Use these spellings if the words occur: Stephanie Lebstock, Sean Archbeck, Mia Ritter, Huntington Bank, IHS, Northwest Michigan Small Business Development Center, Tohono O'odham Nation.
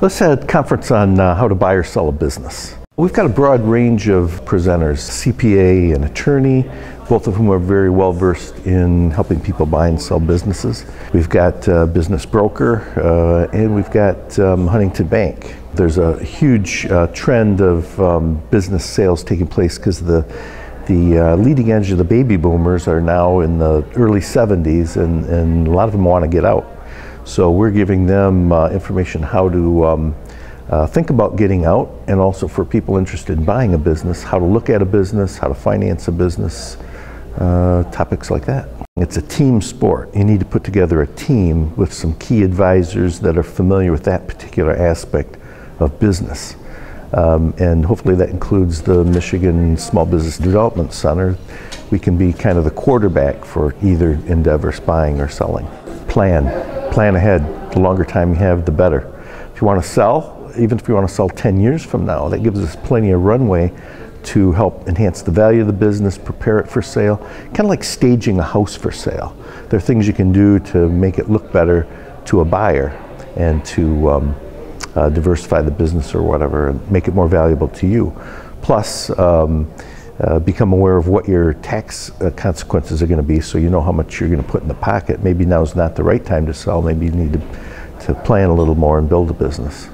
Let's have a conference on how to buy or sell a business. We've got a broad range of presenters, CPA and attorney, both of whom are very well versed in helping people buy and sell businesses. We've got a business broker and we've got Huntington Bank. There's a huge trend of business sales taking place because the leading edge of the baby boomers are now in the early 70s and a lot of them want to get out. So we're giving them information how to think about getting out, and also for people interested in buying a business, how to look at a business, how to finance a business, topics like that. It's a team sport. You need to put together a team with some key advisors that are familiar with that particular aspect of business. And hopefully that includes the Michigan Small Business Development Center. We can be kind of the quarterback for either endeavor, buying or selling. Plan ahead. The longer time you have, the better. If you want to sell, even if you want to sell 10 years from now, that gives us plenty of runway to help enhance the value of the business, prepare it for sale. Kind of like staging a house for sale. There are things you can do to make it look better to a buyer and to diversify the business or whatever and make it more valuable to you. Plus, become aware of what your tax consequences are going to be, so you know how much you're going to put in the pocket. Maybe now's not the right time to sell. Maybe you need to plan a little more and build a business.